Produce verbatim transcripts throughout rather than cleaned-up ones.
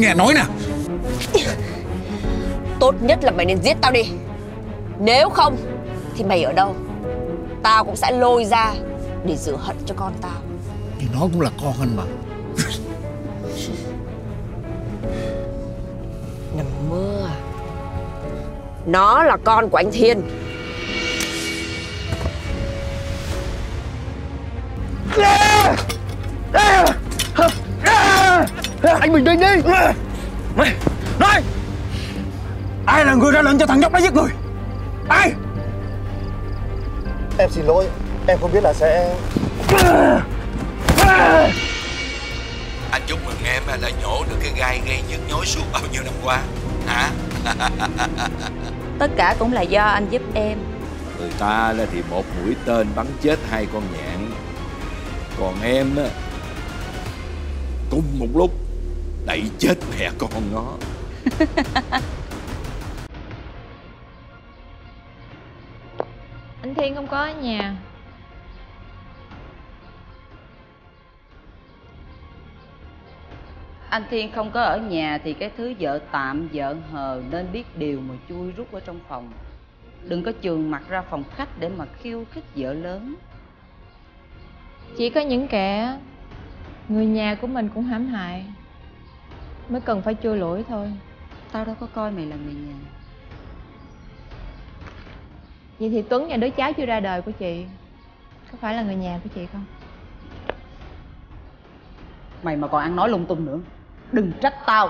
nghe nói nè. Tốt nhất là mày nên giết tao đi. Nếu không thì mày ở đâu tao cũng sẽ lôi ra để rửa hận cho con tao. Thì nó cũng là con anh mà. Nằm mơ à? Nó là con của anh Thiên. Anh bình tĩnh đi. Mày nói ai là người ra lệnh cho thằng nhóc nó giết người? Ai? Em xin lỗi, em không biết là sẽ... Anh chúc mừng em đã nhổ được cái gai gây nhức nhối suốt bao nhiêu năm qua hả? Tất cả cũng là do anh giúp em. Người ta thì một mũi tên bắn chết hai con nhạn, còn em cùng một lúc đẩy chết mẹ con nó. Anh Thiên không có ở nhà. Anh Thiên không có ở nhà thì cái thứ vợ tạm vợ hờ nên biết điều mà chui rút ở trong phòng. Đừng có chườn mặt ra phòng khách để mà khiêu khích vợ lớn. Chỉ có những kẻ người nhà của mình cũng hãm hại mới cần phải chui lủi thôi. Tao đâu có coi mày là người nhà. Vậy thì Tuấn và đứa cháu chưa ra đời của chị có phải là người nhà của chị không? Mày mà còn ăn nói lung tung nữa đừng trách tao.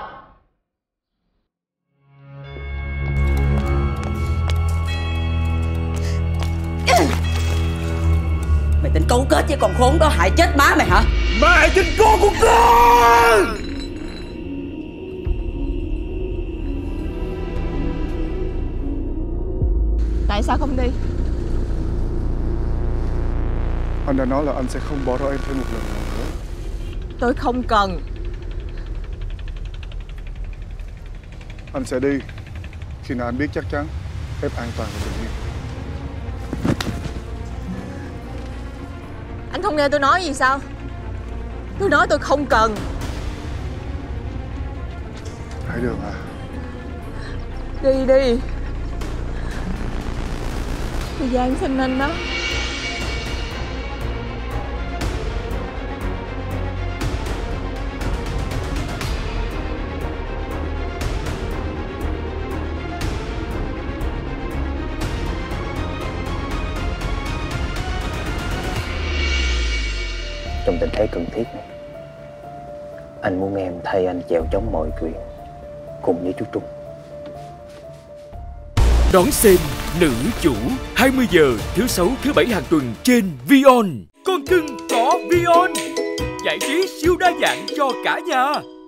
Mày tính cấu kết với con khốn đó hại chết má mày hả? Mày tính con của con. Tại sao không đi? Anh đã nói là anh sẽ không bỏ rơi em thêm một lần nào nữa. Tôi không cần. Anh sẽ đi khi nào anh biết chắc chắn em an toàn và bình yên. Anh không nghe tôi nói gì sao? Tôi nói tôi không cần. Hãy được à? Đi đi. Thời gian sinh anh đó. Trong tình thế cần thiết này, anh muốn em thay anh chèo chống mọi chuyện cùng với chú Trung. Đón xem Nữ Chủ hai mươi giờ thứ sáu thứ bảy hàng tuần trên VieON. Con cưng có VieON, giải trí siêu đa dạng cho cả nhà.